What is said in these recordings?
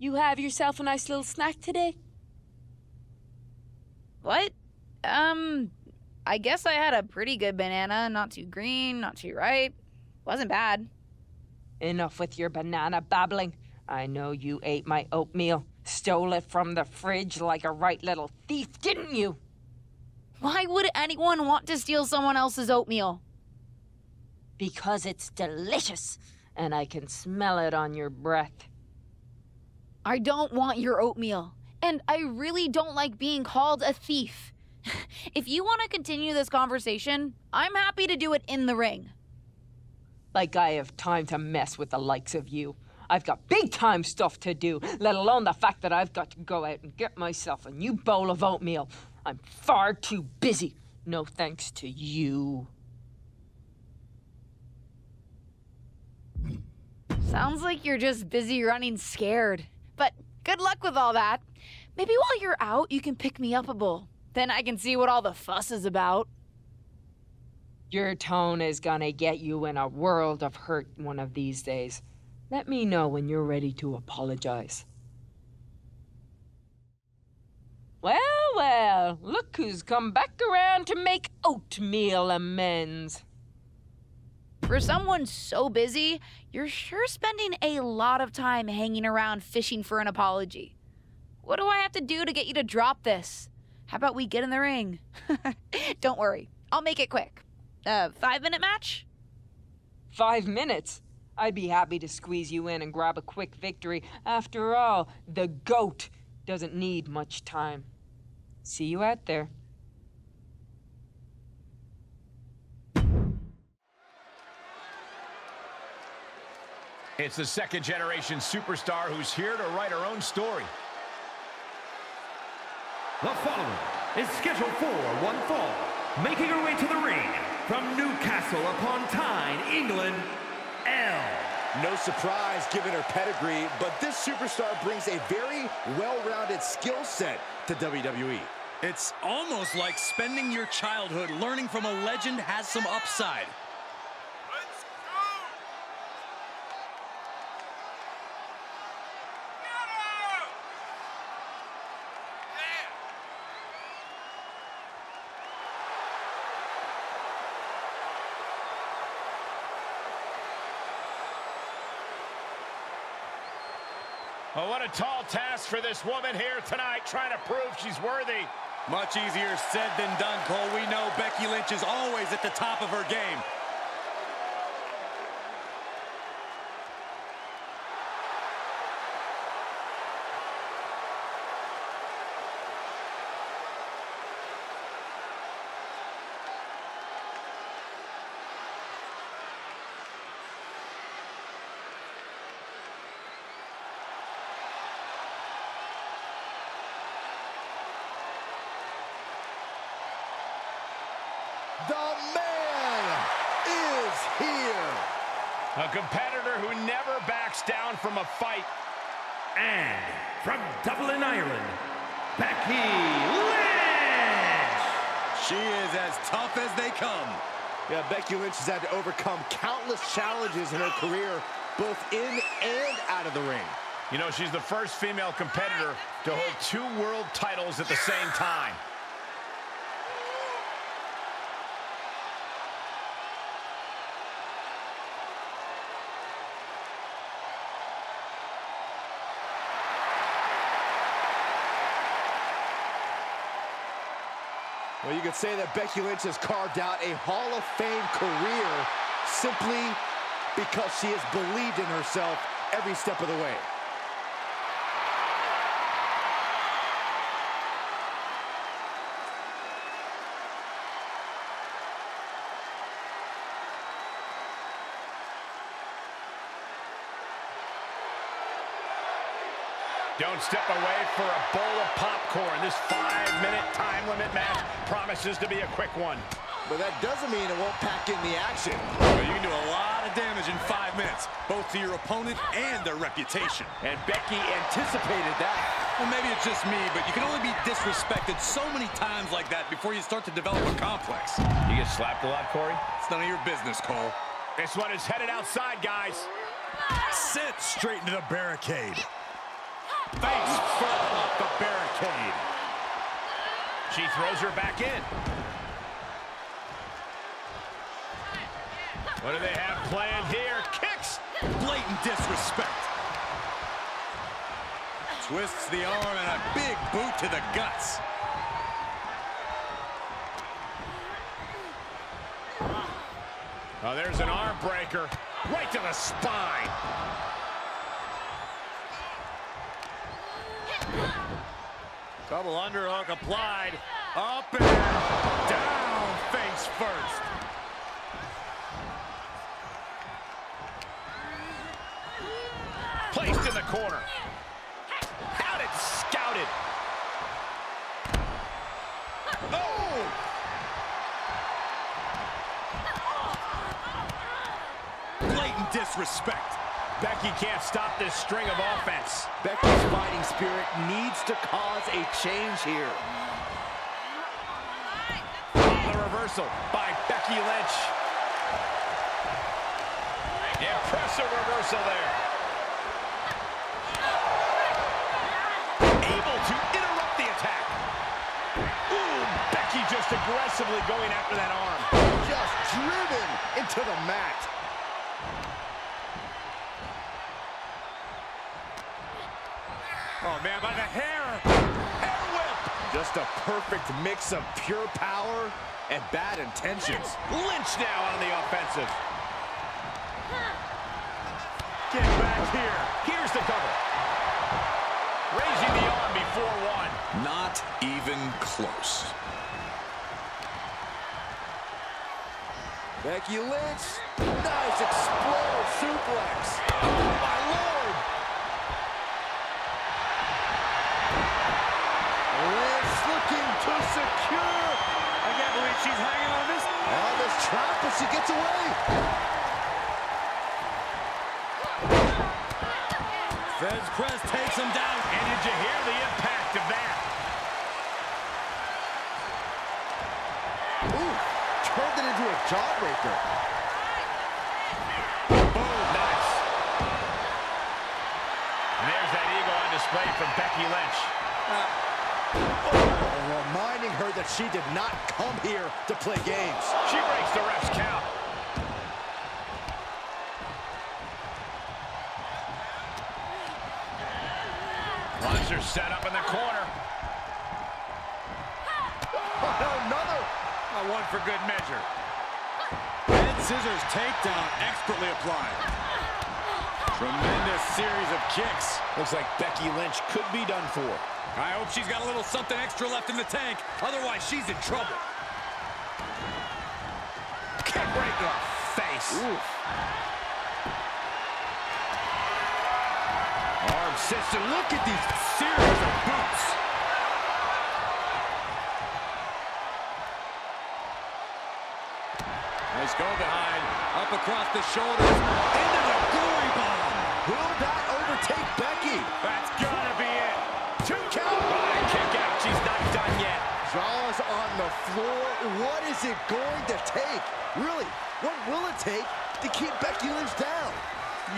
You have yourself a nice little snack today? What? I guess I had a pretty good banana. Not too green, not too ripe. Wasn't bad. Enough with your banana babbling. I know you ate my oatmeal. Stole it from the fridge like a right little thief, didn't you? Why would anyone want to steal someone else's oatmeal? Because it's delicious, and I can smell it on your breath. I don't want your oatmeal, and I really don't like being called a thief. If you want to continue this conversation, I'm happy to do it in the ring. Like I have time to mess with the likes of you. I've got big-time stuff to do, let alone the fact that I've got to go out and get myself a new bowl of oatmeal. I'm far too busy. No thanks to you. Sounds like you're just busy running scared. But good luck with all that. Maybe while you're out, you can pick me up a bowl. Then I can see what all the fuss is about. Your tone is gonna get you in a world of hurt one of these days. Let me know when you're ready to apologize. Well, well, look who's come back around to make oatmeal amends. For someone so busy, you're sure spending a lot of time hanging around fishing for an apology. What do I have to do to get you to drop this? How about we get in the ring? Don't worry, I'll make it quick. 5-minute match? 5 minutes? I'd be happy to squeeze you in and grab a quick victory. After all, the GOAT doesn't need much time. See you out there. It's the second-generation superstar who's here to write her own story. The following is scheduled for one fall. Making her way to the ring from Newcastle upon Tyne, England, no surprise given her pedigree, but this superstar brings a very well-rounded skill set to WWE. It's almost like spending your childhood learning from a legend has some upside. Let's go! Oh, what a tall task for this woman here tonight, trying to prove she's worthy. Much easier said than done, Cole. We know Becky Lynch is always at the top of her game. The man is here. A competitor who never backs down from a fight. And from Dublin, Ireland, Becky Lynch. She is as tough as they come. Yeah, Becky Lynch has had to overcome countless challenges in her career, both in and out of the ring. You know, she's the first female competitor to hold 2 world titles at the same time. Well, you could say that Becky Lynch has carved out a Hall of Fame career simply because she has believed in herself every step of the way. Don't step away for a bowl of popcorn. This 5-minute time limit match promises to be a quick one. But that doesn't mean it won't pack in the action. Well, you can do a lot of damage in 5 minutes, both to your opponent and their reputation. And Becky anticipated that. Well, maybe it's just me, but you can only be disrespected so many times like that before you start to develop a complex. You get slapped a lot, Corey? It's none of your business, Cole. This one is headed outside, guys. Sent straight into the barricade. face full of the barricade. She throws her back in. What do they have planned here? Kicks! Blatant disrespect. Twists the arm and a big boot to the guts. Oh, there's an arm breaker right to the spine. Double underhook applied. Up and down, face first. Placed in the corner. Out and scouted. Oh! Disrespect. Becky can't stop this string of offense. Becky's fighting spirit needs to cause a change here. The reversal by Becky Lynch. Impressive reversal there. Able to interrupt the attack. Ooh, Becky just aggressively going after that arm. Just driven into the mat. Oh, man, by the hair. Hair whip. Just a perfect mix of pure power and bad intentions. Lynch now on the offensive. Get back here. Here's the cover. Raising the arm before one. Not even close. Becky Lynch. Nice explode suplex. Oh, my Lord. Looking to secure. I can't believe she's hanging on this. Oh, this trap, but she gets away. Fred's press takes him down. And did you hear the impact of that? Ooh, turned it into a jawbreaker. Boom, nice. And there's that ego on display from Becky Lynch. Reminding her that she did not come here to play games. She breaks the ref's count. Launcher set up in the corner. Oh, another. One for good measure. Head scissors takedown expertly applied. Tremendous series of kicks. Looks like Becky Lynch could be done for. I hope she's got a little something extra left in the tank. Otherwise, she's in trouble. Kick right to her face. Oof. Arm sets, and look at these series of bumps. Nice go behind. Up across the shoulders. Into the glory bomb. Will that overtake Becky? That's gotta be it. Two count by kick out. She's not done yet. Jaws on the floor. What is it going to take? Really, what will it take to keep Becky Lynch down?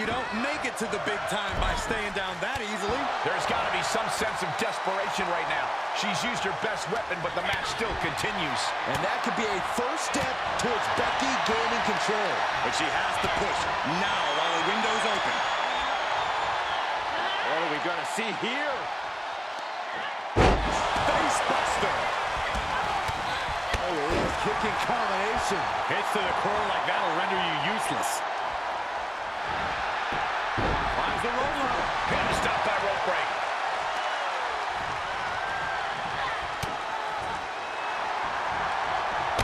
You don't make it to the big time by staying down that easily. There's got to be some sense of desperation right now. She's used her best weapon, but the match still continues. And that could be a first step towards Becky gaining control. But she has to push now while the window's open. What are we going to see here? Buster. Oh, it's kicking combination. Hits to the core like that'll render you useless. Finds the roll up. Got to stop that rope break.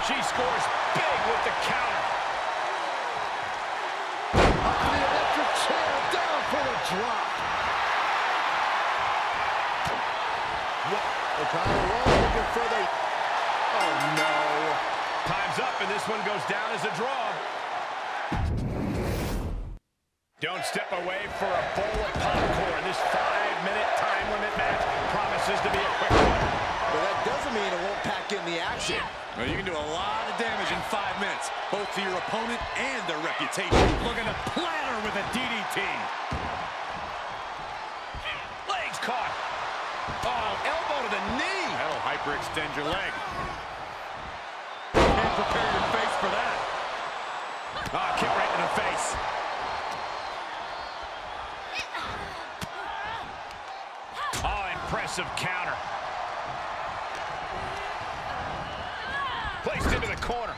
She scores big with the counter. Up the electric chair, down for the drop. The power roll looking for the... Oh, no. Time's up, and this one goes down as a draw. Don't step away for a bowl of popcorn. This 5-minute time limit match promises to be a quick one. But that doesn't mean it won't pack in the action. Well, you can do a lot of damage in 5 minutes, both to your opponent and their reputation. Looking to platter with a DDT. Legs caught. Oh, elbow to the knee. That'll hyperextend your leg. Can't prepare your face for that. Ah, kick right in the face. Oh, impressive counter. Placed into the corner.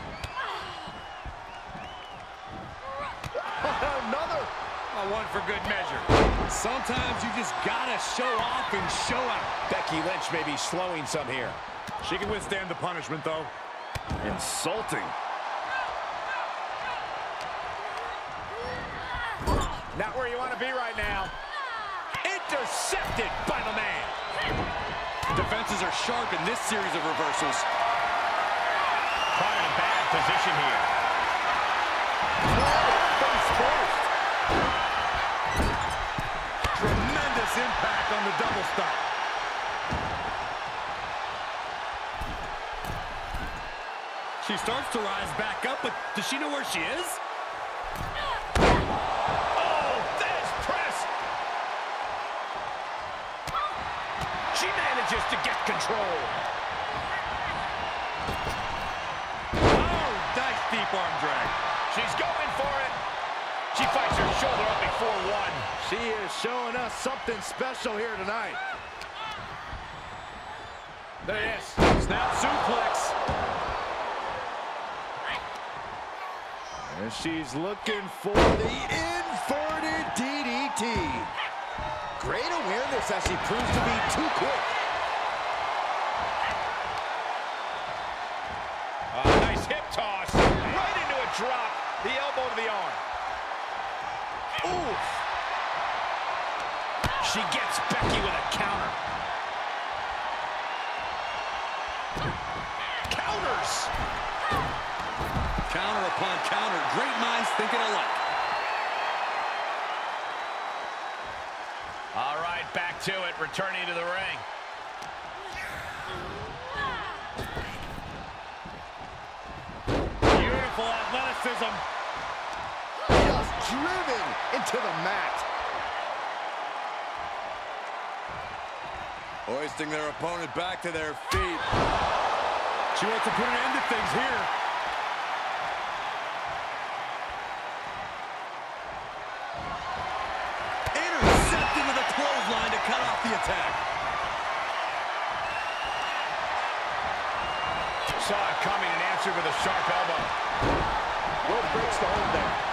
Another. One for good measure. Sometimes you just gotta show off and show out. Becky Lynch may be slowing some here. She can withstand the punishment, though. Insulting. Not where you want to be right now. Intercepted by the man. Defenses are sharp in this series of reversals. Caught in a bad position here. Tremendous impact on the double stop. She starts to rise back up, but does she know where she is? Oh, that is press! She manages to get control. Oh, nice deep arm drag. She's going for it. She fights her shoulder up before one. She is showing us something special here tonight. There it is. Snap suplex. And she's looking for the inverted DDT. Great awareness as she proves to be too quick. Nice hip toss. Right into a drop. The elbow to the arm. Oof. She gets Becky with a counter. Counters. Counter upon counter. Great minds thinking alike. All right, back to it. Returning to the ring. Beautiful athleticism. Driven into the mat. Hoisting their opponent back to their feet. She wants to put an end to things here. Intercepted with a clothesline to cut off the attack. Saw it coming and answered with a sharp elbow. Will breaks the hold there.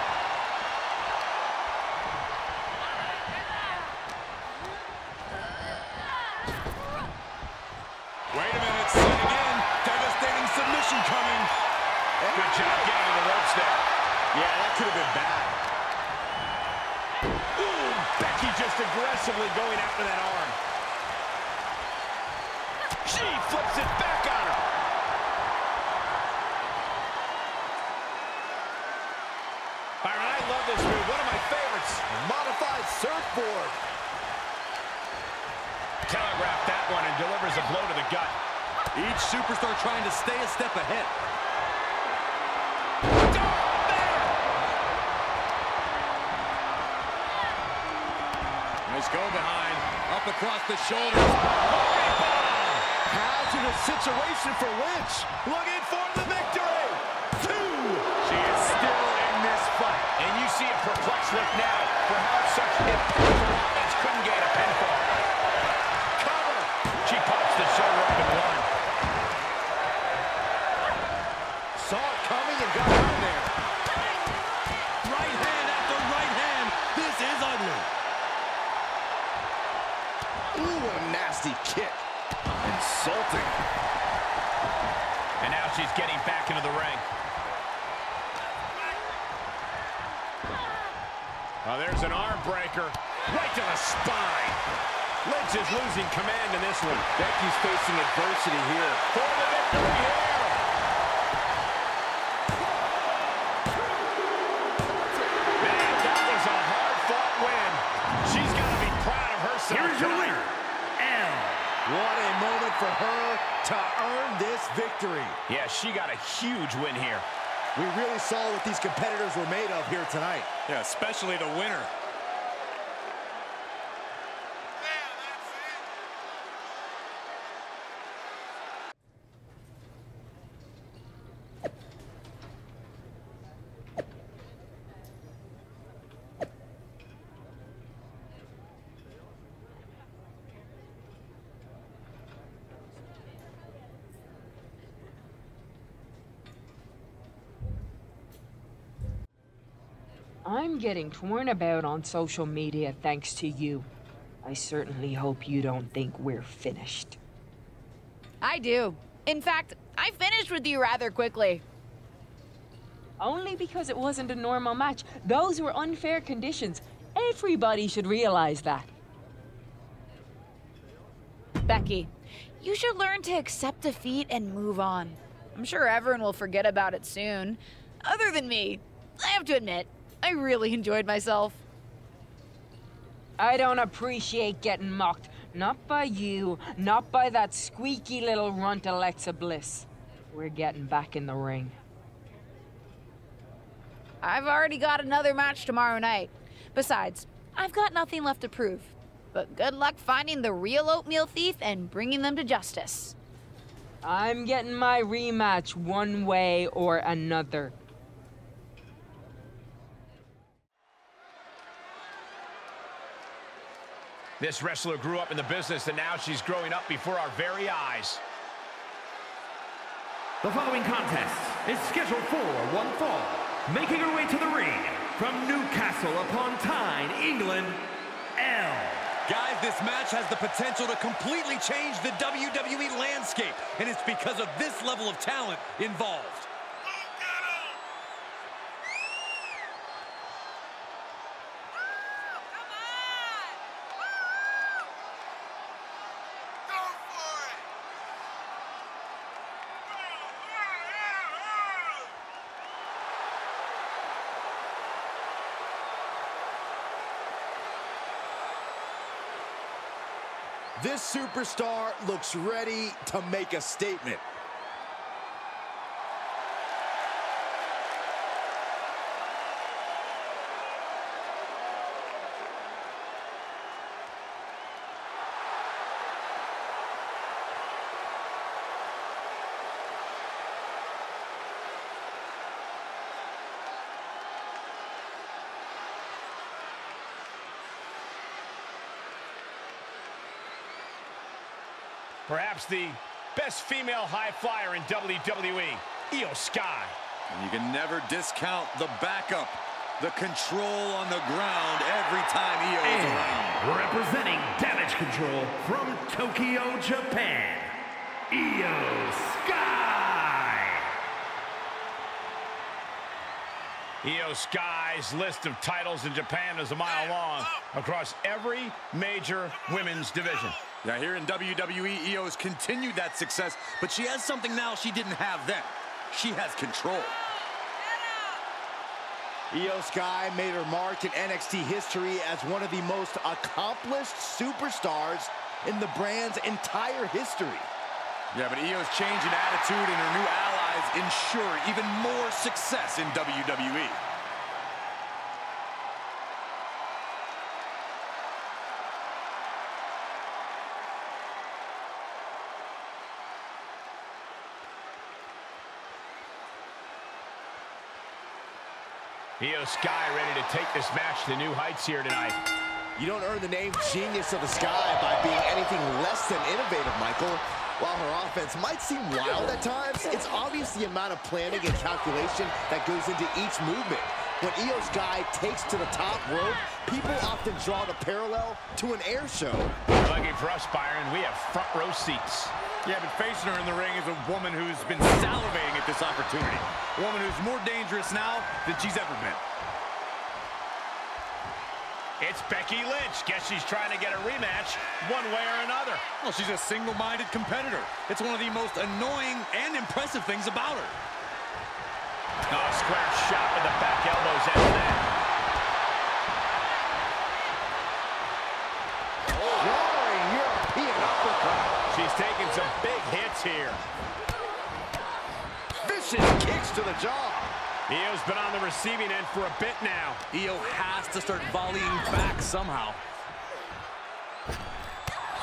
Good job getting to the ropes there. Yeah, that could have been bad. Ooh, Becky just aggressively going after that arm. She flips it back on her. Byron, I love this move. One of my favorites. Modified surfboard. Telegraphed that one and delivers a blow to the gut. Each superstar trying to stay a step ahead. Go behind, up across the shoulders. Hazardous situation for Lynch. Looking for the victory. Two. She is still in this fight. And you see a perplexed look now for how such impactful offense couldn't get a pinfall. Cover. She pops the shoulder up and one. Saw it coming and got out there. Right hand after right hand. This is ugly. Ooh, what a nasty kick. Insulting. And now she's getting back into the ring. Oh, there's an arm breaker. Right to the spine. Lynch is losing command in this one. Becky's facing adversity here. For the victory here. Man, that was a hard-fought win. She's got to be proud of herself. Here's your winner. What a moment for her to earn this victory. Yeah, she got a huge win here. We really saw what these competitors were made of here tonight. Yeah, especially the winner. Yeah, that's it. I'm getting torn about on social media thanks to you. I certainly hope you don't think we're finished. I do. In fact, I finished with you rather quickly. Only because it wasn't a normal match. Those were unfair conditions. Everybody should realize that. Becky, you should learn to accept defeat and move on. I'm sure everyone will forget about it soon. Other than me, I have to admit, I really enjoyed myself. I don't appreciate getting mocked. Not by you, not by that squeaky little runt Alexa Bliss. We're getting back in the ring. I've already got another match tomorrow night. Besides, I've got nothing left to prove. But good luck finding the real oatmeal thief and bringing them to justice. I'm getting my rematch one way or another. This wrestler grew up in the business, and now she's growing up before our very eyes. The following contest is scheduled for one fall. Making her way to the ring from Newcastle upon Tyne, England, Elle. Guys, this match has the potential to completely change the WWE landscape, and it's because of this level of talent involved. This superstar looks ready to make a statement. Perhaps the best female high flyer in WWE, Iyo Sky. And you can never discount the backup, the control on the ground every time Iyo is around. Representing Damage Control from Tokyo, Japan, Iyo Sky. Iyo Sky's list of titles in Japan is a mile long across every major women's division. Yeah, here in WWE, Io's continued that success, but she has something now she didn't have then. She has control. Iyo Sky made her mark in NXT history as one of the most accomplished superstars in the brand's entire history. Yeah, but Io's change in attitude and her new allies ensure even more success in WWE. Iyo Sky ready to take this match to new heights here tonight. You don't earn the name Genius of the Sky by being anything less than innovative, Michael. While her offense might seem wild at times, it's obvious the amount of planning and calculation that goes into each movement. When Iyo Sky takes to the top rope, people often draw the parallel to an air show. Lucky for us, Byron, we have front row seats. Yeah, but facing her in the ring is a woman who's been salivating at this opportunity. A woman who's more dangerous now than she's ever been. It's Becky Lynch. Guess she's trying to get a rematch one way or another. Well, she's a single-minded competitor. It's one of the most annoying and impressive things about her. Oh, square shot with the back elbows after that. She's taking some big hits here. Vicious kicks to the jaw. Io's been on the receiving end for a bit now. Iyo has to start volleying back somehow.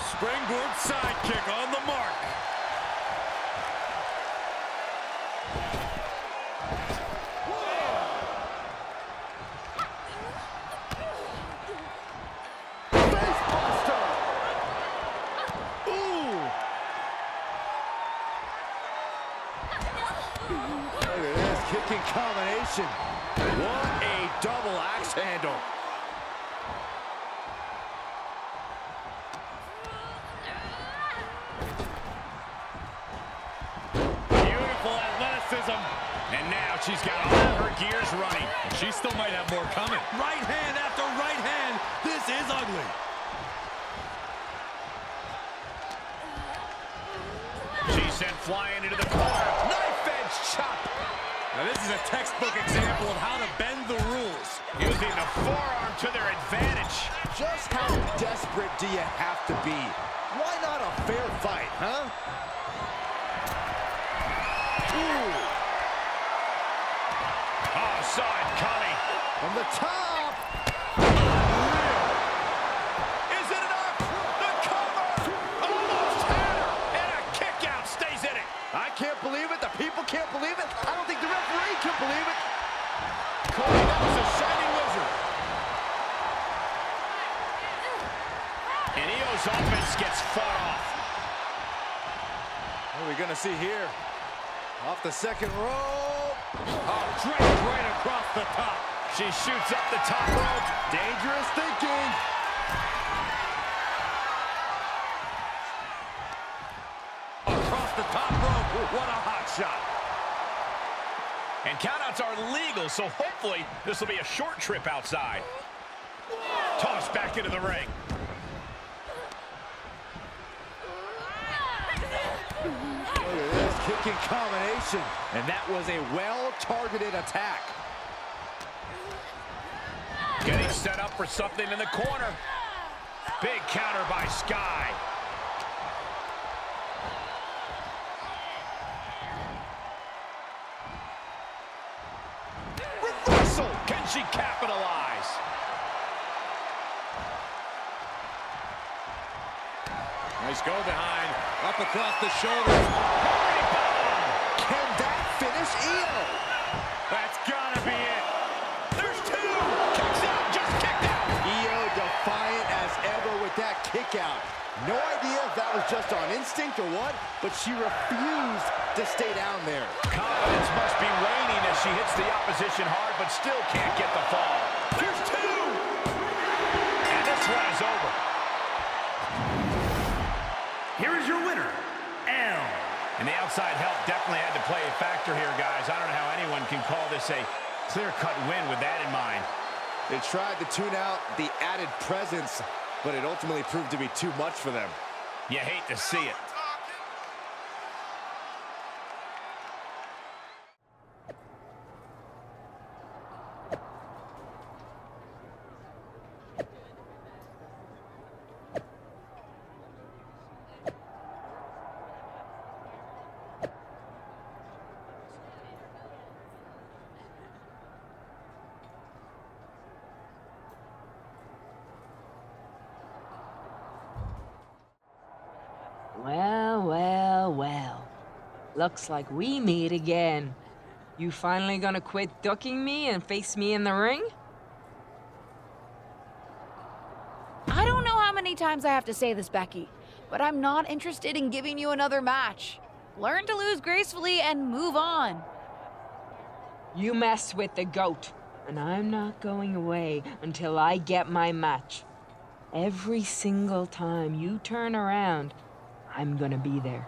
Springboard sidekick on the mark. Look at this kicking combination. What a double axe handle. Beautiful athleticism. And now she's got all her gears running. She still might have more coming. Right hand after right hand. This is ugly. Sent flying into the corner. Knife-edge chop. Now this is a textbook example of how to bend the rules. Using the forearm to their advantage. Just how desperate do you have to be? Why not a fair fight, huh? Ooh. Oh, saw it coming. From the top. Can't believe it. The people can't believe it. I don't think the referee can believe it. Cody, that was a shining wizard. And Io's offense gets fought off. What are we going to see here? Off the second rope. Oh, draped right across the top. She shoots up the top rope. Dangerous thinking. The top rope, what a hot shot. And countouts are legal, so hopefully this will be a short trip outside. Tossed back into the ring. Look at this kicking combination. And that was a well-targeted attack. Getting set up for something in the corner. Big counter by Sky. Can she capitalize? Nice go behind. Up across the shoulders. Can that finish Iyo? That's gotta be it. There's two. Kicks out. Just kicked out. Iyo defiant as ever with that kick out. No idea if that was just on instinct or what, but she refused to stay down there. Confidence must be waning as she hits the opposition hard, but still can't get the fall. There's two! And this one is over. Here is your winner, L. And the outside help definitely had to play a factor here, guys. I don't know how anyone can call this a clear-cut win with that in mind. They tried to tune out the added presence, but it ultimately proved to be too much for them. You hate to see it. Looks like we meet again. You finally gonna quit ducking me and face me in the ring? I don't know how many times I have to say this, Becky, but I'm not interested in giving you another match. Learn to lose gracefully and move on. You messed with the goat, and I'm not going away until I get my match. Every single time you turn around, I'm gonna be there.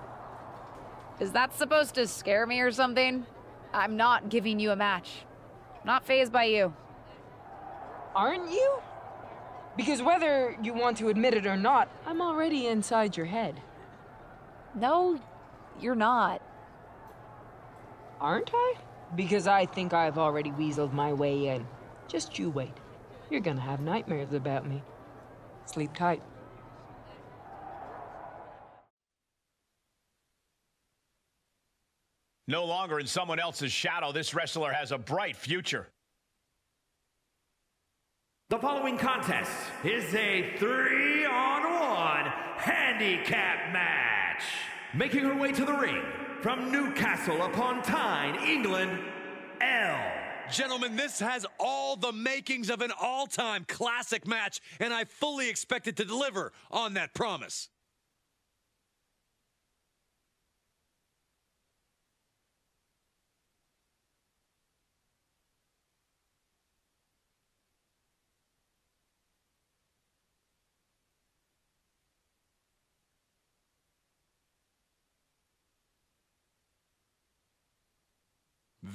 Is that supposed to scare me or something? I'm not giving you a match. Not fazed by you. Aren't you? Because whether you want to admit it or not, I'm already inside your head. No, you're not. Aren't I? Because I think I've already weaseled my way in. Just you wait. You're gonna have nightmares about me. Sleep tight. No longer in someone else's shadow, this wrestler has a bright future. The following contest is a 3-on-1 handicap match. Making her way to the ring from Newcastle upon Tyne, England, L. Gentlemen, this has all the makings of an all-time classic match, and I fully expect it to deliver on that promise.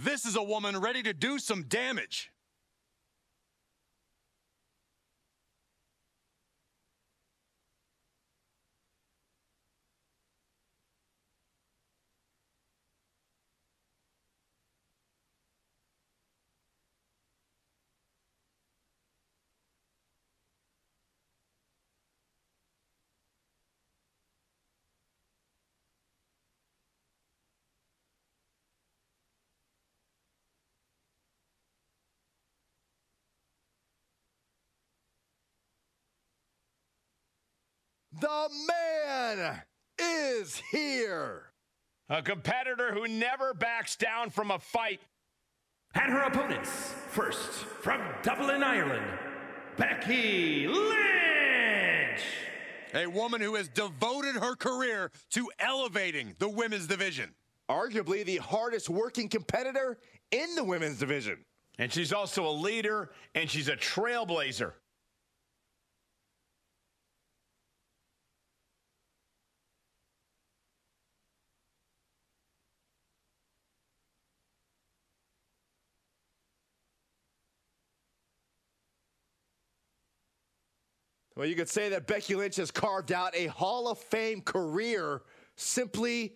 This is a woman ready to do some damage. The man is here. A competitor who never backs down from a fight. And her opponents, first from Dublin, Ireland, Becky Lynch. A woman who has devoted her career to elevating the women's division. Arguably the hardest working competitor in the women's division. And she's also a leader, and she's a trailblazer. Well, you could say that Becky Lynch has carved out a Hall of Fame career simply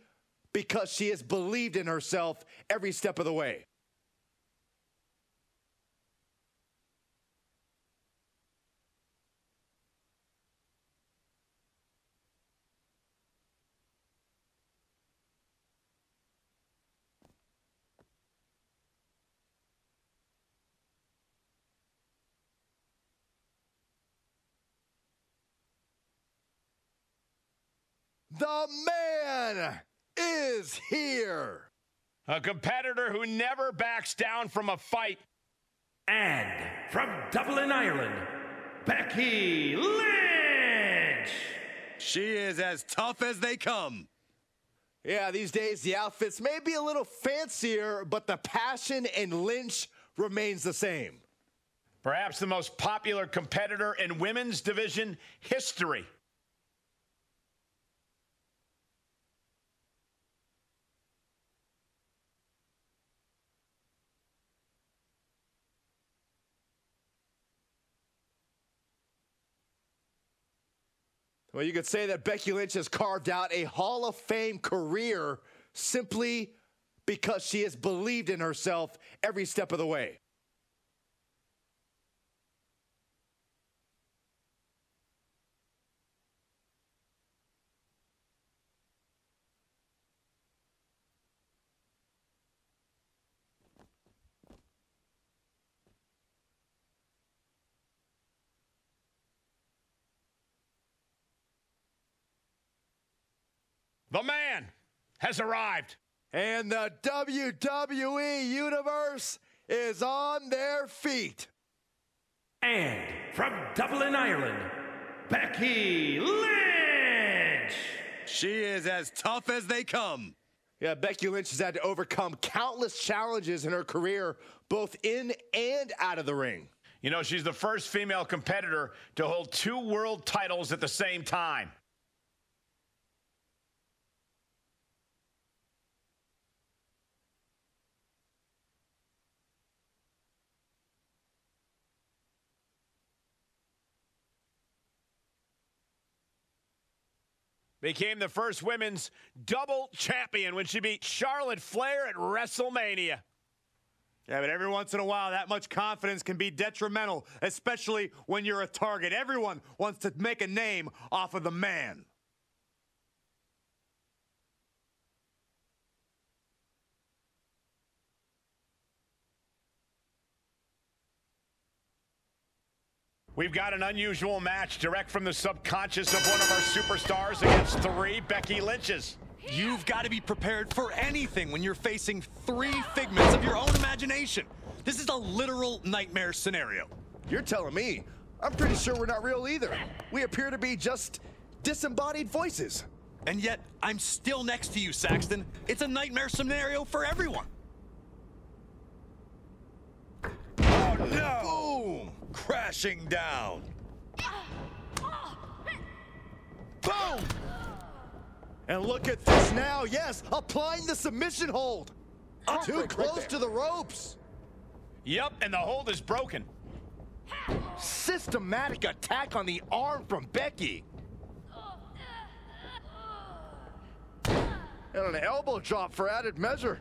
because she has believed in herself every step of the way. The man is here. A competitor who never backs down from a fight. And from Dublin, Ireland, Becky Lynch. She is as tough as they come. Yeah, these days the outfits may be a little fancier, but the passion in Lynch remains the same. Perhaps the most popular competitor in women's division history. Well, you could say that Becky Lynch has carved out a Hall of Fame career simply because she has believed in herself every step of the way. The man has arrived. And the WWE Universe is on their feet. And from Dublin, Ireland, Becky Lynch. She is as tough as they come. Yeah, Becky Lynch has had to overcome countless challenges in her career, both in and out of the ring. You know, she's the first female competitor to hold 2 world titles at the same time. Became the first women's double champion when she beat Charlotte Flair at WrestleMania. Yeah, but every once in a while, that much confidence can be detrimental, especially when you're a target. Everyone wants to make a name off of the man. We've got an unusual match direct from the subconscious of one of our superstars against 3 Becky Lynches. You've got to be prepared for anything when you're facing 3 figments of your own imagination. This is a literal nightmare scenario. You're telling me. I'm pretty sure we're not real either. We appear to be just disembodied voices. And yet, I'm still next to you, Saxton. It's a nightmare scenario for everyone. Oh, no! Boom! Crashing down. Boom! And look at this now. Yes, applying the submission hold. Too close to the ropes. Yep, and the hold is broken. Systematic attack on the arm from Becky. And an elbow drop for added measure.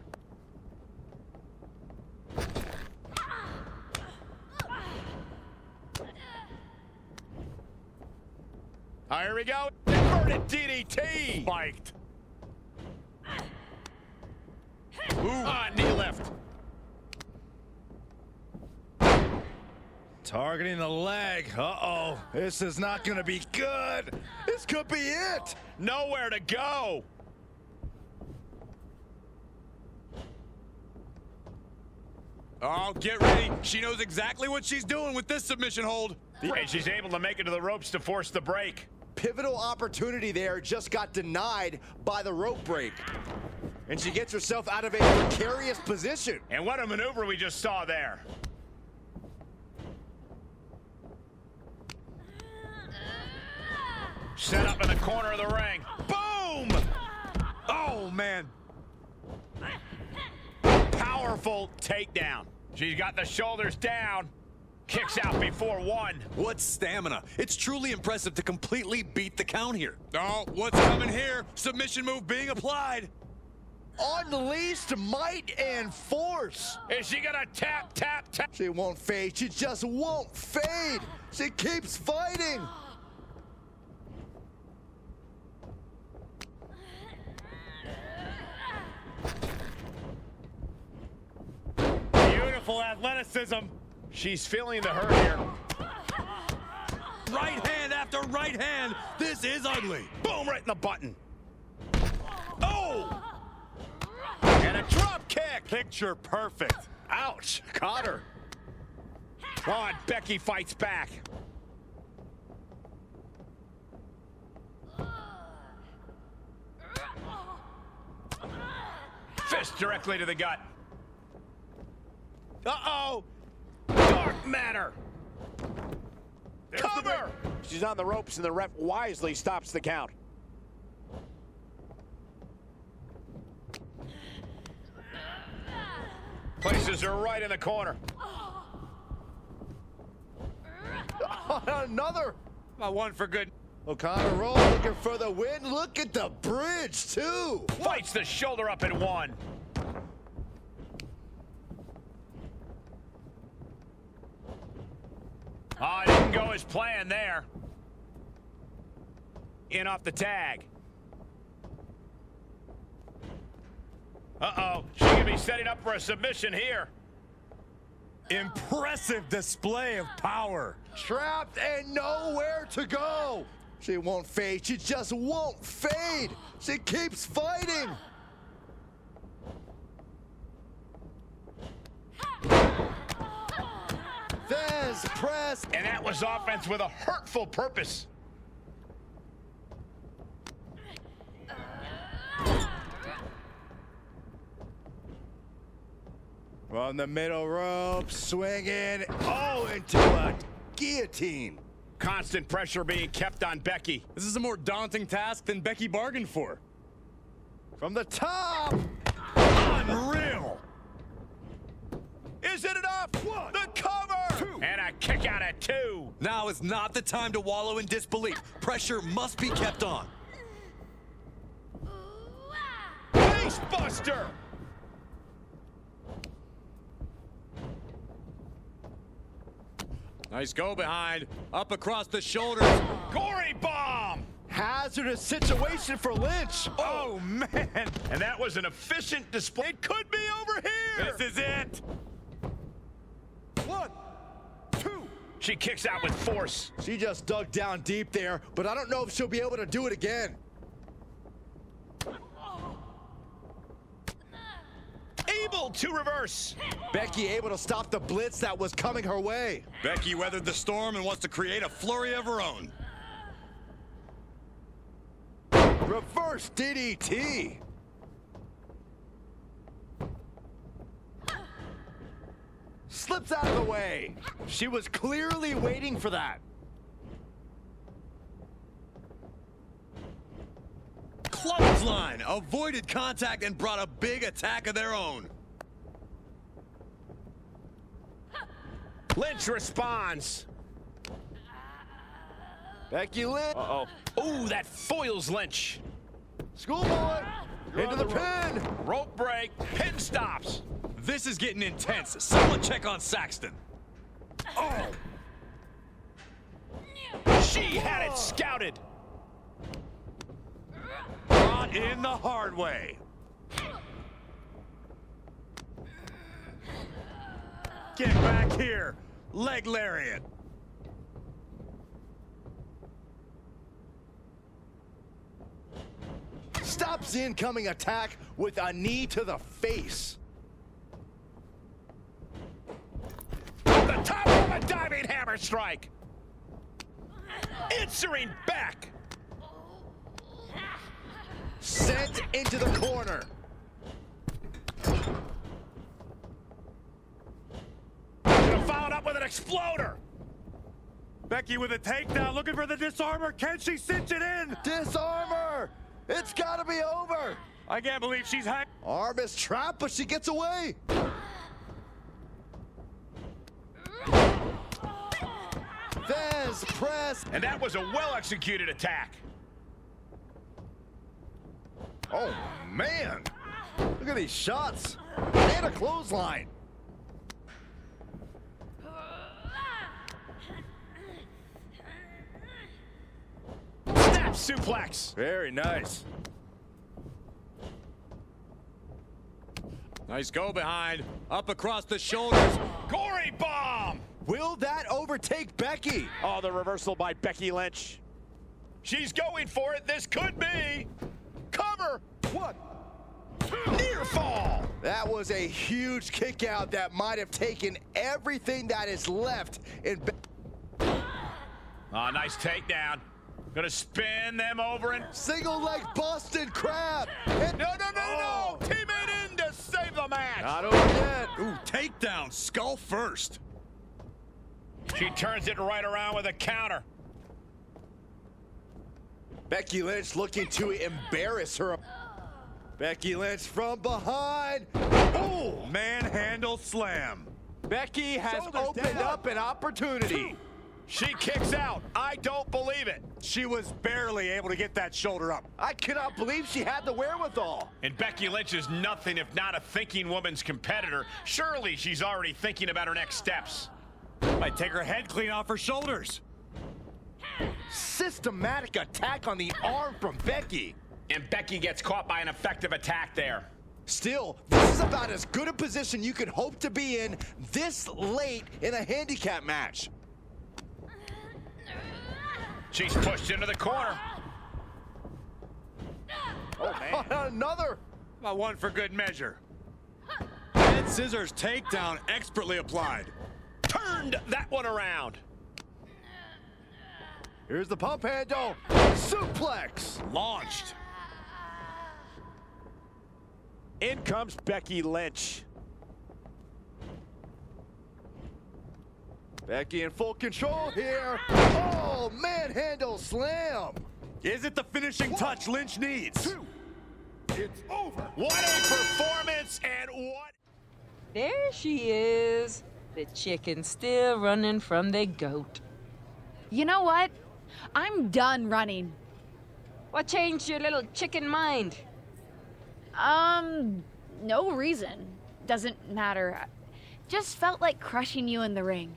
Here we go. Inverted DDT. Spiked. Ooh. Knee left. Targeting the leg. Uh-oh. This is not going to be good. This could be it. Nowhere to go. Oh, get ready. She knows exactly what she's doing with this submission hold. And she's able to make it to the ropes to force the break. Pivotal opportunity there just got denied by the rope break. And she gets herself out of a precarious position. And what a maneuver we just saw there. Set up in the corner of the ring. Boom! Oh, man. Powerful takedown. She's got the shoulders down. Kicks out before one. What stamina. It's truly impressive to completely beat the count here. Oh, what's coming here? Submission move being applied. Unleashed might and force. Is she gonna tap, tap, tap? She won't fade. She just won't fade. She keeps fighting. Beautiful athleticism. She's feeling the hurt here. Right hand after right hand. This is ugly. Boom, right in the button. Oh! And a drop kick. Picture perfect. Ouch, caught her. Oh, and Becky fights back. Fist directly to the gut. Uh-oh. Dark matter. Cover. She's on the ropes, and the ref wisely stops the count. Places her right in the corner. Another. My one for good. O'Connor roll, looking for the win. Look at the bridge, too. Fights the shoulder up in one. Ah, it didn't go as planned there. In off the tag. Uh-oh, she could be setting up for a submission here. Impressive display of power. Trapped and nowhere to go. She won't fade, she just won't fade. She keeps fighting. There's press. And that was offense with a hurtful purpose. From the middle rope, swinging, oh, into a guillotine. Constant pressure being kept on Becky. This is a more daunting task than Becky bargained for. From the top, unreal. Is it enough? One, the cover, two. And a kick out at two. Now is not the time to wallow in disbelief. Pressure must be kept on. Face buster. Nice go behind, up across the shoulders. Gory bomb! Hazardous situation for Lynch. Oh, man. And that was an efficient display. It could be over here. This is it. One, two. She kicks out with force. She just dug down deep there, but I don't know if she'll be able to do it again. Able to reverse. Becky able to stop the blitz that was coming her way. Becky weathered the storm and wants to create a flurry of her own. Reverse DDT. Slips out of the way. She was clearly waiting for that. Clothesline avoided contact and brought a big attack of their own. Lynch responds. Becky Lynch. Ooh, that foils Lynch. Schoolboy into the pin. Rope break. Pin stops. This is getting intense. Someone check on Saxton. Oh. She had it scouted. Brought in the hard way. Get back here. Leg lariat. Stops the incoming attack with a knee to the face. The top of a diving hammer strike. Answering back. Sent into the corner. Followed up with an exploder. Becky with a takedown, looking for the disarmer. Can she cinch it in? Disarmer! It's gotta be over. I can't believe she's hanging. Arm is trapped, but she gets away. There's press. And that was a well-executed attack. Oh, man. Look at these shots. And a clothesline. Suplex. Very nice. Nice go behind. Up across the shoulders. Gory bomb. Will that overtake Becky? Oh, the reversal by Becky Lynch. She's going for it. This could be. Cover. One. Two. Near fall. That was a huge kick out that might have taken everything that is left in. Oh, nice takedown. Gonna spin them over and single leg Boston Crab. And no. Teammate in to save the match. Not over yet. Ooh, takedown, skull first. She turns it right around with a counter. Becky Lynch looking to embarrass her. Becky Lynch from behind. Ooh, manhandle slam. Becky has opened up an opportunity. Two. She kicks out. I don't believe it. She was barely able to get that shoulder up. I cannot believe she had the wherewithal. And Becky Lynch is nothing if not a thinking woman's competitor. Surely she's already thinking about her next steps. Might take her head clean off her shoulders. Systematic attack on the arm from Becky. And Becky gets caught by an effective attack there. Still, this is about as good a position you could hope to be in this late in a handicap match. She's pushed into the corner. Oh, man. Another. About one for good measure. Head scissors takedown expertly applied. Turned that one around. Here's the pump handle. Suplex. Launched. In comes Becky Lynch. Becky in full control here. Oh, manhandle slam. Is it the finishing touch Lynch needs? Two. It's over. What a performance and what... There she is. The chicken still running from the goat. You know what? I'm done running. What changed your little chicken mind? No reason. Doesn't matter. I just felt like crushing you in the ring.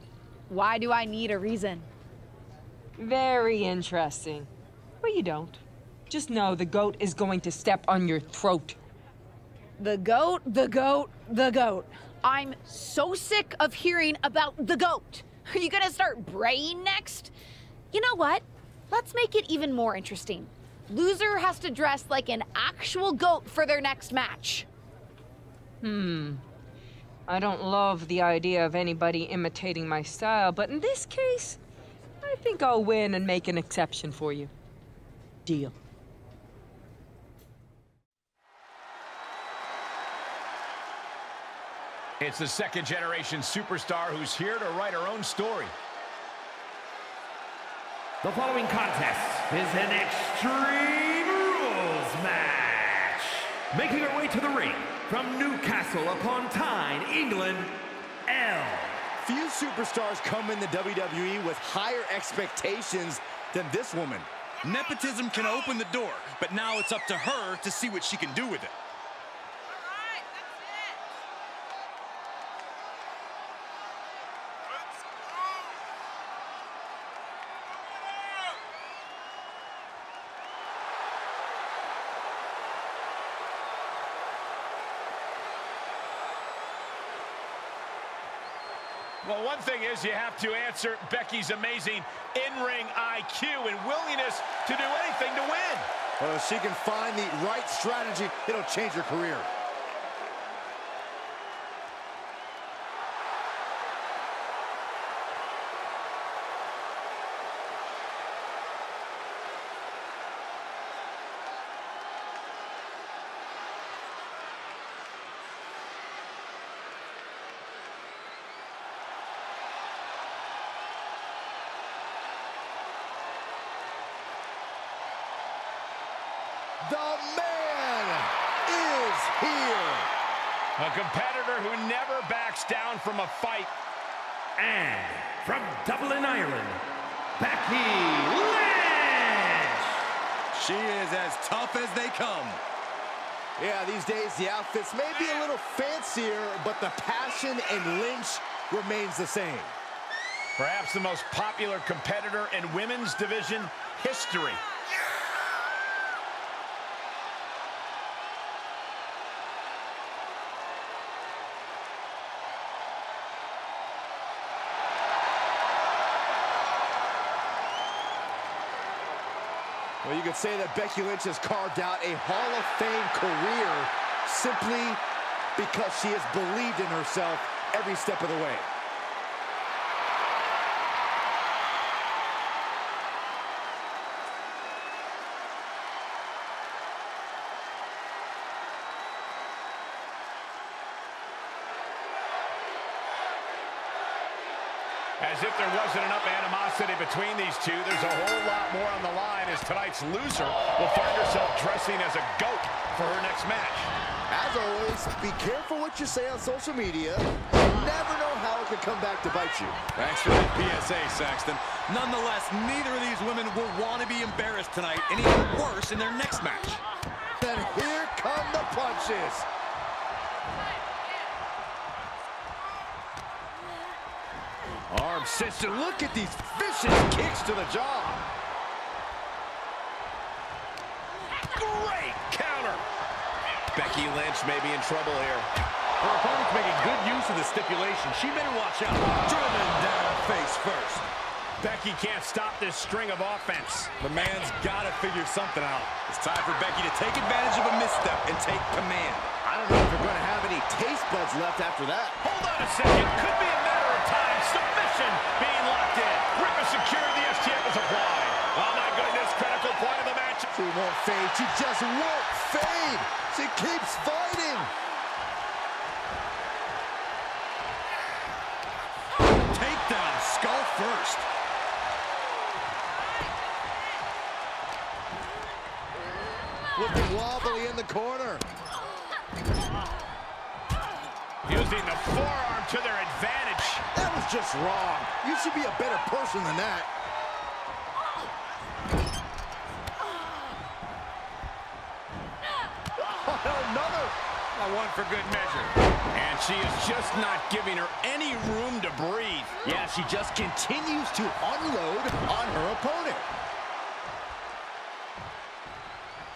Why do I need a reason? Very interesting. Well, you don't. Just know the goat is going to step on your throat. The goat, the goat, the goat. I'm so sick of hearing about the goat. Are you gonna start braying next? You know what? Let's make it even more interesting. Loser has to dress like an actual goat for their next match. I don't love the idea of anybody imitating my style, but in this case, I think I'll win and make an exception for you. Deal. It's the second-generation superstar who's here to write her own story. The following contest is an Extreme Rules match. Making her way to the ring, from Newcastle upon Tyne, England, Few superstars come in the WWE with higher expectations than this woman. Nepotism can open the door, but now it's up to her to see what she can do with it. Well, one thing is you have to answer Becky's amazing in-ring IQ and willingness to do anything to win. Well, if she can find the right strategy, it'll change her career. The man is here. A competitor who never backs down from a fight. And from Dublin, Ireland, Becky Lynch. She is as tough as they come. Yeah, these days the outfits may be a little fancier, but the passion in Lynch remains the same. Perhaps the most popular competitor in women's division history. Well, you could say that Becky Lynch has carved out a Hall of Fame career simply because she has believed in herself every step of the way. As if there wasn't enough animosity between these two, there's a whole lot more on the line as tonight's loser will find herself dressing as a goat for her next match. As always, be careful what you say on social media. You never know how it could come back to bite you. Thanks for that PSA, Saxton. Nonetheless, neither of these women will want to be embarrassed tonight, and even worse in their next match. And here come the punches. Arm sister, look at these vicious kicks to the jaw. Great counter. Becky Lynch may be in trouble here. Her opponent's making good use of the stipulation. She better watch out. Driven down face first. Becky can't stop this string of offense. The man's got to figure something out. It's time for Becky to take advantage of a misstep and take command. I don't know if they're going to have any taste buds left after that. Hold on a second. Could be a matter of time. Submission being locked in. Grip is secured. The STF is applied. Oh, my goodness. Critical point of the match. She won't fade. She just won't fade. She keeps fighting. Takedown. Skull first. Looking wobbly in the corner. Using the forearm to their advantage. That was just wrong. You should be a better person than that. Another one for good measure. And she is just not giving her any room to breathe. Yeah, she just continues to unload on her opponent.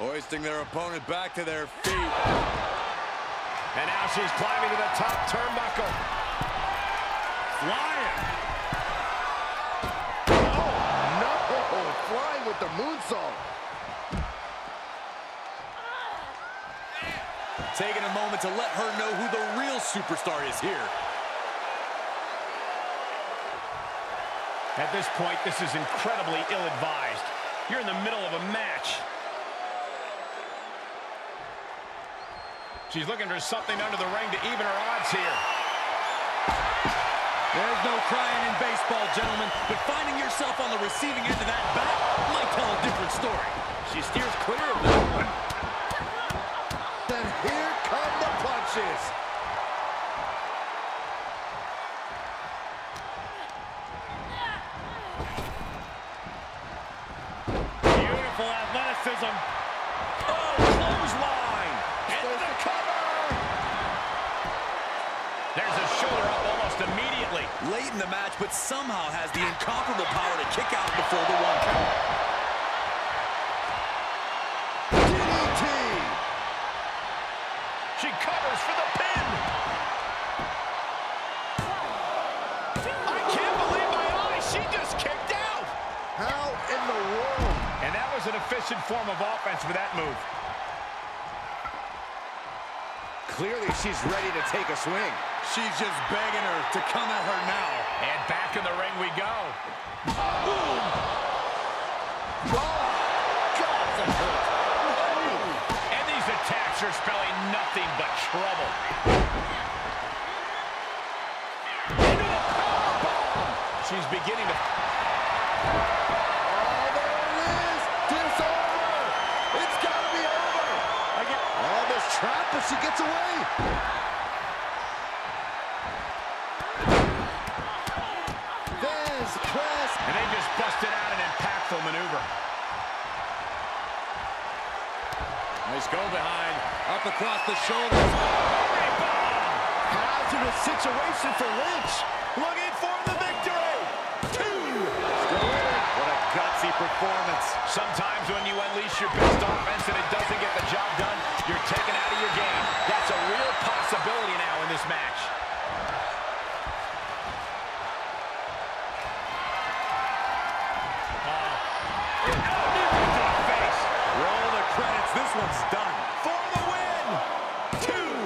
Hoisting their opponent back to their feet. And now she's climbing to the top turnbuckle. Flying. Oh, no. Flying with the moonsault. Taking a moment to let her know who the real superstar is here. At this point, this is incredibly ill-advised. You're in the middle of a match. She's looking for something under the ring to even her odds here. There's no crying in baseball, gentlemen, but finding yourself on the receiving end of that bat might tell a different story. She steers clear of that one. Then here come the punches. Oh, clothesline. And the cover. There's a shoulder up almost immediately. Late in the match, but somehow has the incomparable power to kick out before the one count. She covers for the pin. I can't believe my eyes. She just kicked out. How in the world? And that was an efficient form of offense with that move. Clearly, she's ready to take a swing. She's just begging her to come at her now. And back in the ring we go. Boom. Oh, God. Attacks are spelling nothing but trouble. Into the powerbomb. She's beginning to... Oh, there it is. Disorder. It's got to be over. All this trap, but she gets away. There's Chris. And they just busted out an impactful maneuver. Nice go behind, up across the shoulders. Hazardous situation for Lynch. Looking for the victory. Two. What a gutsy performance. Sometimes when you unleash your best offense and it doesn't get the job done, you're taken out of your game. That's a real possibility now in this match. This one's done. For the win! Two!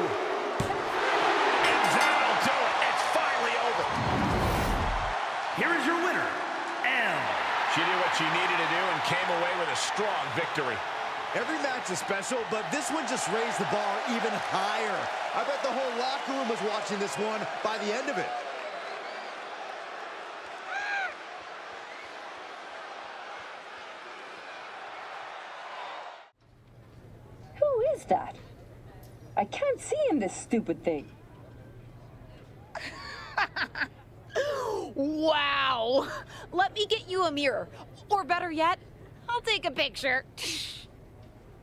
And that'll do it. It's finally over. Here is your winner, M. She did what she needed to do and came away with a strong victory. Every match is special, but this one just raised the bar even higher. I bet the whole locker room was watching this one by the end of it. That I can't see in this stupid thing. Wow, let me get you a mirror, or better yet, I'll take a picture.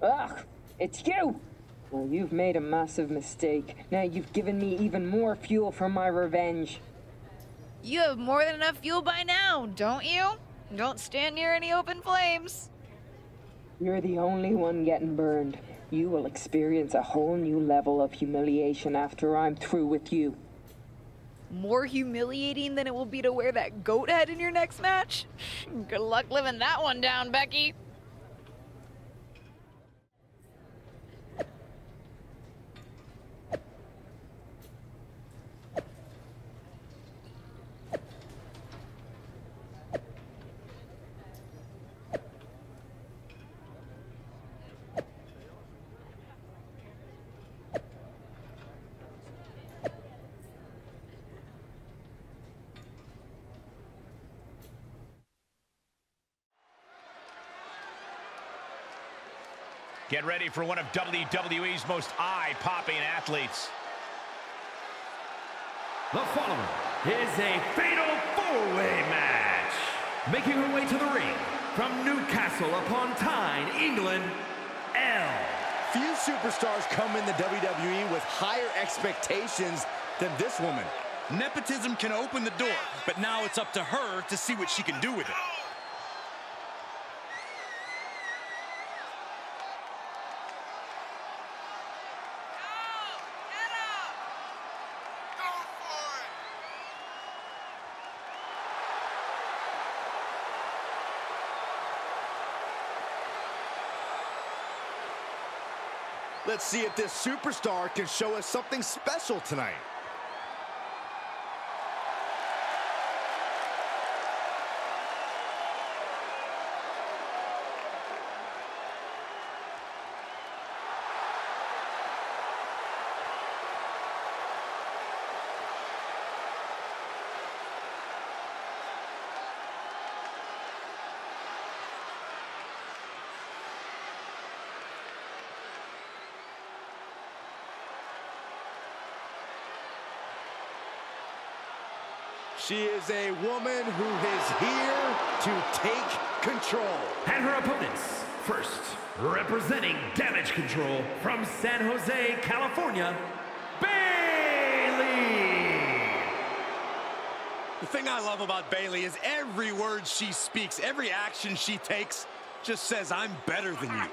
Ugh, it's you. Well, you've made a massive mistake. Now you've given me even more fuel for my revenge. You have more than enough fuel by now, don't you? Don't stand near any open flames. You're the only one getting burned. You will experience a whole new level of humiliation after I'm through with you. More humiliating than it will be to wear that goat head in your next match? Good luck living that one down, Becky. Get ready for one of WWE's most eye-popping athletes. The following is a fatal four-way match. Making her way to the ring from Newcastle upon Tyne, England, L. Few superstars come in the WWE with higher expectations than this woman. Nepotism can open the door, but now it's up to her to see what she can do with it. Let's see if this superstar can show us something special tonight. She is a woman who is here to take control. And her opponents First, representing Damage Control from San Jose, California, Bayley. The thing I love about Bayley is every word she speaks, every action she takes, just says, I'm better than you.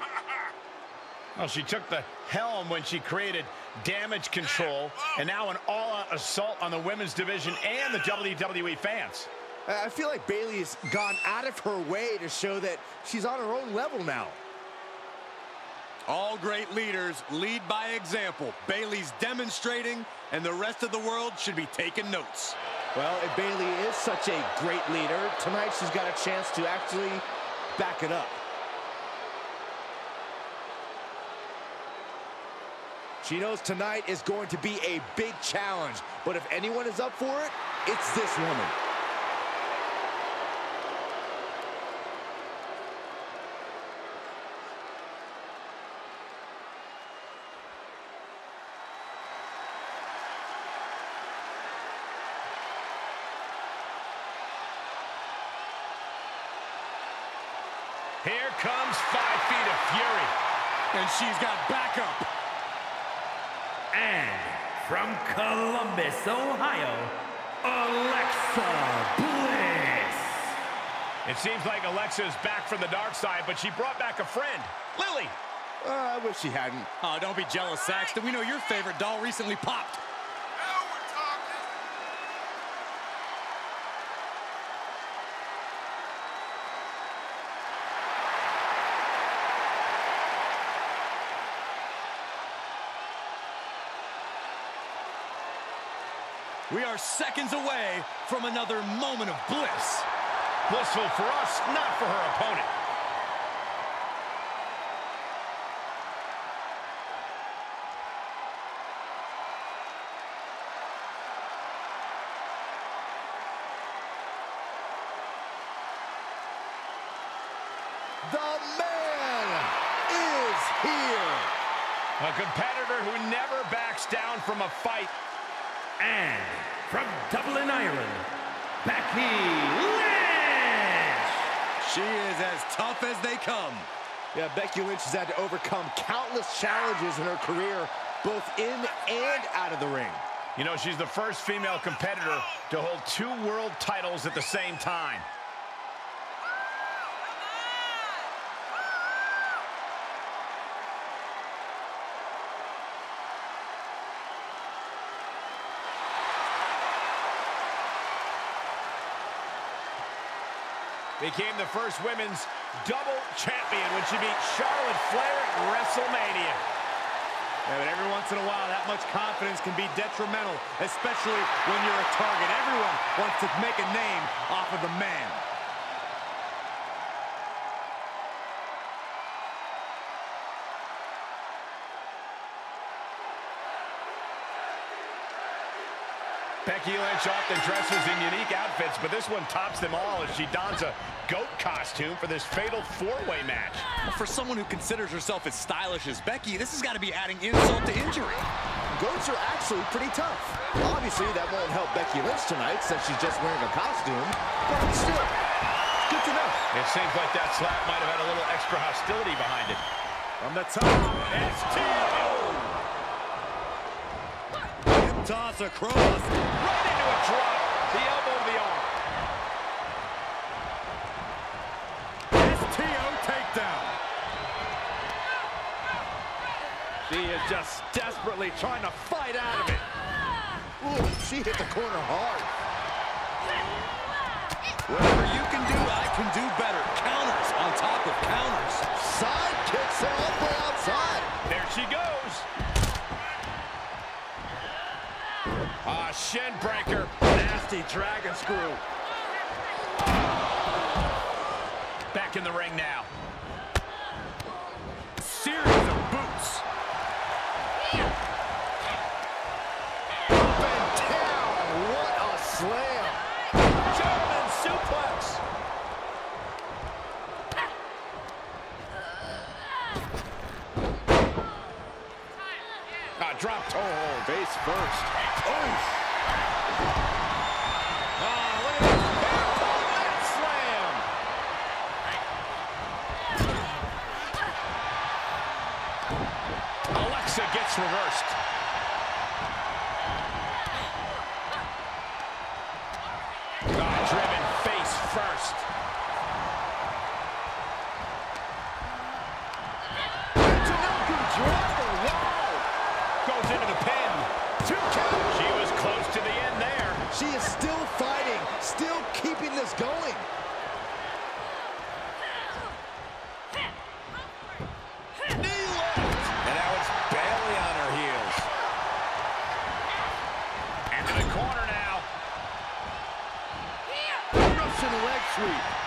Well, she took the helm when she created Damage Control, and now an all-out assault on the women's division and the WWE fans. I feel like Bayley's gone out of her way to show that she's on her own level now. All great leaders lead by example. Bayley's demonstrating, and the rest of the world should be taking notes. Well, if Bayley is such a great leader, tonight she's got a chance to actually back it up. She knows tonight is going to be a big challenge, but if anyone is up for it, it's this woman. Here comes 5 feet of fury. And she's got backup. And from Columbus, Ohio, Alexa Bliss. It seems like Alexa is back from the dark side, but she brought back a friend, Lily. I wish she hadn't. Oh, don't be jealous, Saxton. We know your favorite doll recently popped. We are seconds away from another moment of bliss. Blissful for us, not for her opponent. The man is here. A competitor who never backs down from a fight. And from Dublin, Ireland, Becky Lynch. She is as tough as they come. Yeah, Becky Lynch has had to overcome countless challenges in her career, both in and out of the ring. You know, she's the first female competitor to hold 2 world titles at the same time. Became the first women's double champion when she beat Charlotte Flair at WrestleMania. Yeah, but every once in a while, that much confidence can be detrimental, especially when you're a target. Everyone wants to make a name off of the man. Becky Lynch often dresses in unique outfits, but this one tops them all as she dons a goat costume for this fatal 4-way match. For someone who considers herself as stylish as Becky, this has got to be adding insult to injury. Goats are actually pretty tough. Obviously, that won't help Becky Lynch tonight since she's just wearing a costume, but still, good to know. It seems like that slap might have had a little extra hostility behind it. On the top, STO! Toss across, right into a drop, the elbow to the arm. STO takedown. She is just desperately trying to fight out of it. Ooh, she hit the corner hard. Whatever you can do, I can do better. Counters on top of counters. Side kicks it all the way outside. There she goes. A shin breaker. Nasty dragon screw. Back in the ring now. Series of boots. Up and down. What a slam. German suplex. Drop toe hold, face first. Look at this back slam. Alexa gets reversed. Driven face first. Tanoku dropped the wall. Goes into the pin. Two count. She was close to the end there. She is still fighting, still keeping this going.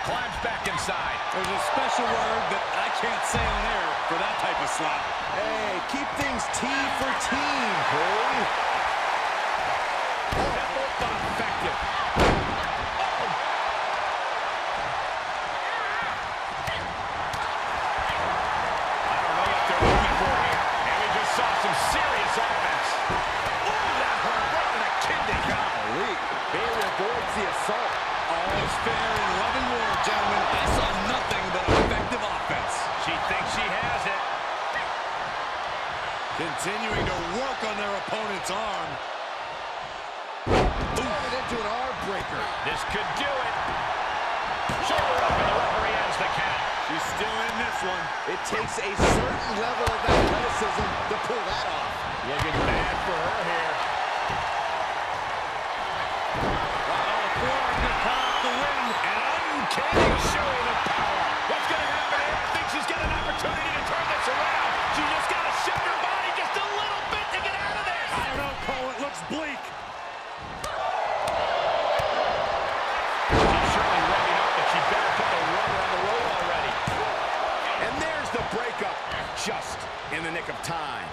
Climbs back inside. There's a special word that I can't say on air for that type of slot. Hey, keep things team for team, boy. That was not effective. I don't know what they're looking for here. And we just saw some serious offense. Oh, that hurt right in the kidney. Golly, Bayley avoids the assault. All is fair in love and war, gentlemen. I saw nothing but effective offense. She thinks she has it. Continuing to work on their opponent's arm. Throwing it into an arm breaker. This could do it. Shoulder up and the referee ends the count. She's still in this one. It takes a certain level of athleticism to pull that off. Looking bad for her here. The win, and uncanny showing of power. What's going to happen here? I think she's got an opportunity to turn this around. She just got to shift her body just a little bit to get out of this. I don't know, Cole. It looks bleak. She's surely ready up, but she better put the rubber on the road already. And there's the breakup, just in the nick of time.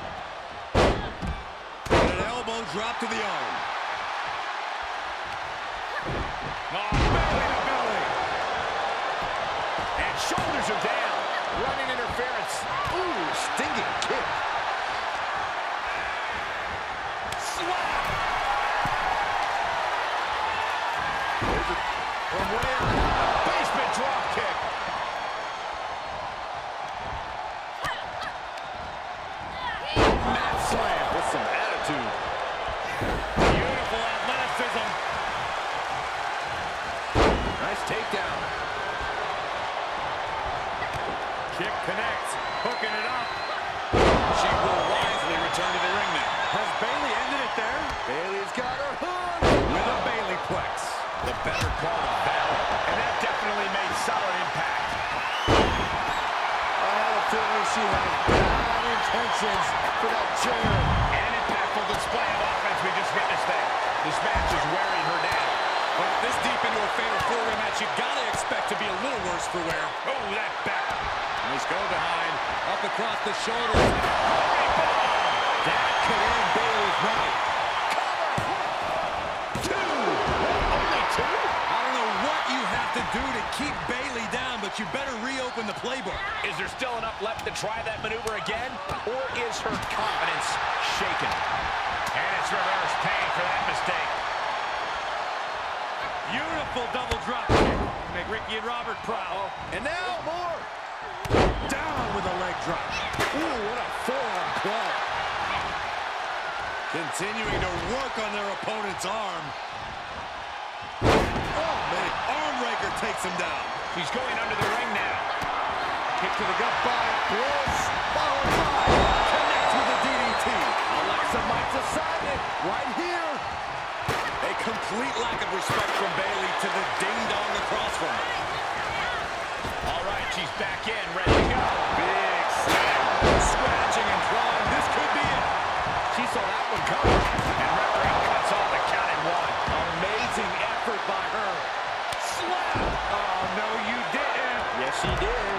An elbow drop to the arm. Shoulders are down. Running interference. Ooh, stinging kick. Slap. From where? A basement drop kick. Mat slam with some attitude. Beautiful athleticism. Nice takedown. Kick connects, hooking it up. She will wisely return to the ring now. Has Bayley ended it there? Bayley's got her hook with a Bayley plex. The better call of battle, and that definitely made solid impact. I have a feeling she had bad intentions for that chair. And an impactful display of offense we just witnessed there. This match is wearing her down. But this deep into a fatal four-way match, you've got to expect to be a little worse for wear. Oh, that back. Nice go behind, up across the shoulders. That could end Bayley's night. Two! Only two? I don't know what you have to do to keep Bayley down, but you better reopen the playbook. Is there still enough left to try that maneuver again? Or is her confidence shaken? And it's reverse pain for that mistake. Beautiful double drop kick. Make Ricky and Robert proud. And now more. Down with a leg drop. Ooh, what a forearm claw. Continuing to work on their opponent's arm. Oh, man, arm breaker takes him down. He's going under the ring now. Kick to the gut by Bliss. Followed by connects with the DDT. Alexa might decide it right here. A complete lack of respect from Bayley to the ding-dong across from her. All right, she's back in, ready to go. Big snap, scratching and clawing. This could be it. She saw that one coming, and referee cuts off the count at one. Amazing effort by her. Slap! Oh no, you didn't. Yes, she did.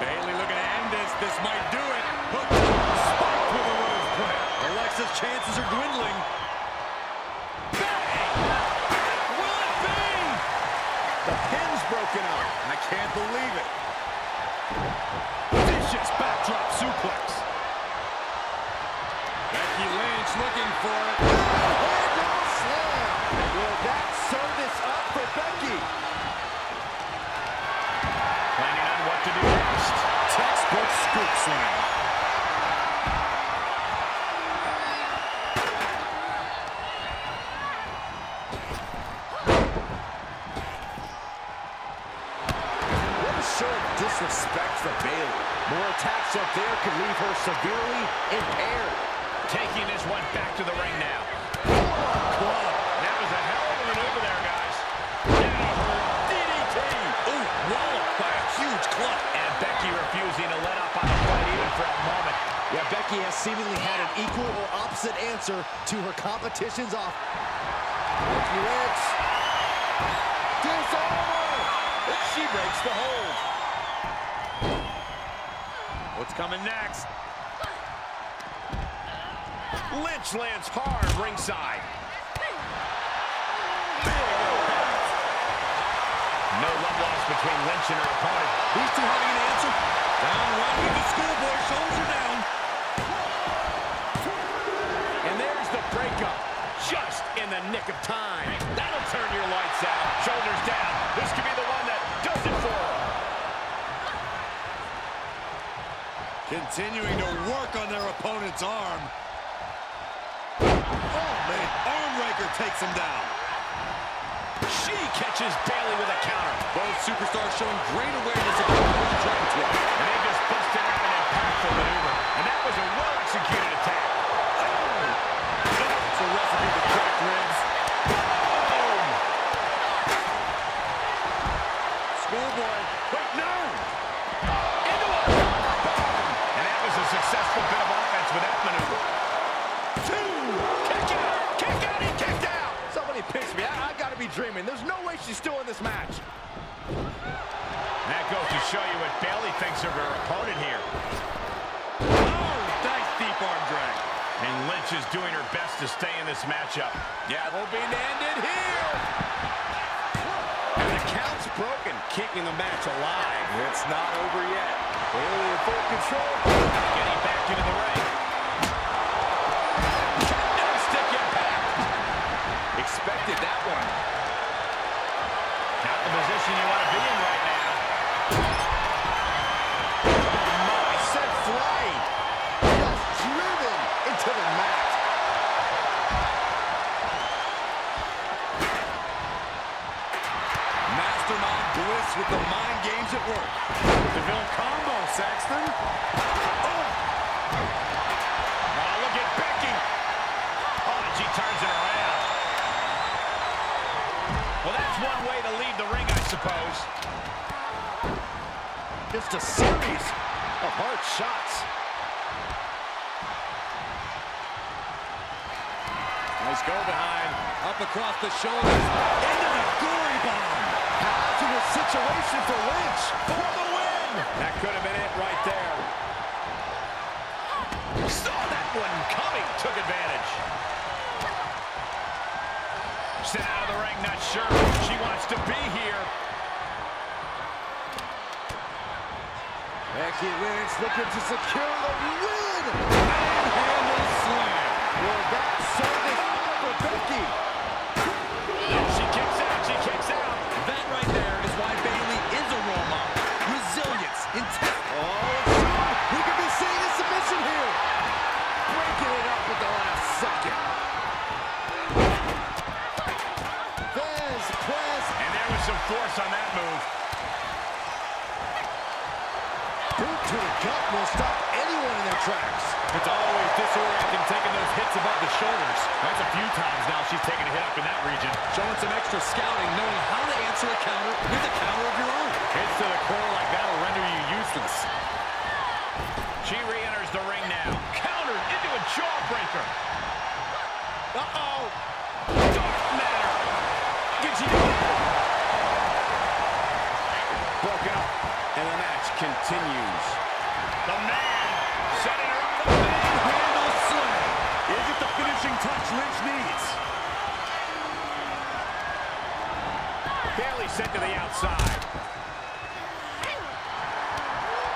Bayley looking to end this. This might do it. Hooked, spiked with a rose play. Alexa's chances are dwindling. The pin's broken up. I can't believe it. Vicious backdrop suplex. Becky Lynch looking for it. Handle slam. Will that service up for Becky? Planning on what to do next. slam. What a show of disrespect for Bayley. More attacks up there could leave her severely impaired. Taking this one back to the ring now. Club. That was a hell of a maneuver there, guys. Down her DDT. Ooh, rolled by a huge club. And Becky refusing to let up on the fight even for a moment. Yeah, Becky has seemingly had an equal or opposite answer to her competition's off. Becky Lynch. Disarmor. And she breaks the hold. What's coming next? Lynch lands hard ringside. No love loss between Lynch and her opponent. These two having an answer. Down one with the schoolboy, shoulders are down. And there's the breakup. Just in the nick of time. That'll turn your lights out. Shoulders down. This could be the one that does it for her. Continuing to work on their opponent's arm. Armraker takes him down. She catches Bayley with a counter. Both superstars showing great awareness of the joint to it. And they just busted out an impactful maneuver. And that was a well-executed attack. Oh! That's a recipe for cracked ribs. Oh! Schoolboy. Wait, no! Into a... And that was a successful bit of offense with that maneuver. Pitch me. I gotta be dreaming. There's no way she's still in this match. That goes to show you what Bayley thinks of her opponent here. Oh, nice deep arm drag. And Lynch is doing her best to stay in this matchup. Yeah, it will be ended here. And the count's broken, keeping the match alive. It's not over yet. Bayley in full control. Getting back into the ring. Expected that one. Not the position you want to be in right now. I said flying. Just driven into the mat. Mastermind Bliss with the mind games at work. The villain combo, Saxton. Oh! Now look at Becky. Oh, and she turns it around. Well, that's one way to leave the ring, I suppose. Just a series of hard shots. Nice go behind. Up across the shoulders. Into the gory bomb. How a situation for Lynch. For the win. That could have been it right there. Saw that one coming. Took advantage. Out of the ring, not sure she wants to be here. Becky Lynch looking to secure the win. Manhandle slam. Well, that service for Becky. Oh, she kicks out. She kicks out. That right there is why Bayley is a role model. Resilience, intent. Oh, we could be seeing a submission here. Breaking it up at the last second. Some force on that move. Boot to the gut will stop anyone in their tracks. It's always disorienting taking those hits above the shoulders. That's a few times now she's taken a hit up in that region. Showing some extra scouting, knowing how to answer a counter with a counter of your own. Hits to the core like that will render you useless. She re-enters the ring now. Countered into a jawbreaker. Uh-oh. Dark matter. Can she do it? Broken up, and the match continues. The man setting her up. The manhandle slam. Is it the finishing touch Lynch needs? Bayley sent to the outside.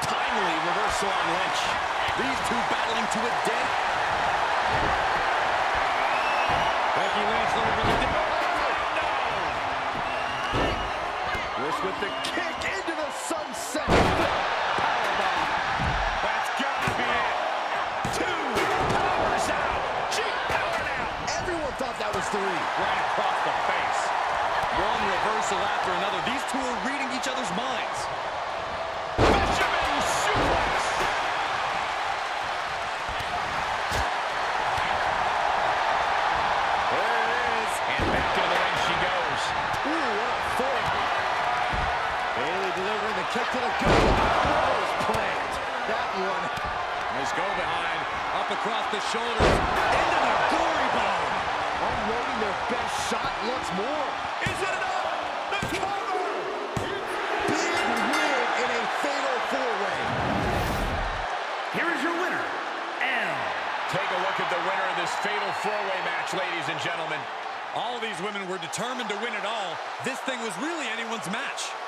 Timely reversal on Lynch. These two battling to a death. Becky Lynch looking for the death. With the kick into the sunset. Powerbomb. Let's go. other's minds. Fisherman suplex. There it is. And back into the ring she goes. Ooh, what a foot. Bayley delivering the kick to the gut. That was planned. That one. Nice go behind. Up across the shoulders. Into the glory bone. Unloading their best shot once more. Is it enough? Fatal four-way match, ladies and gentlemen. All these women were determined to win it all. This thing was really anyone's match.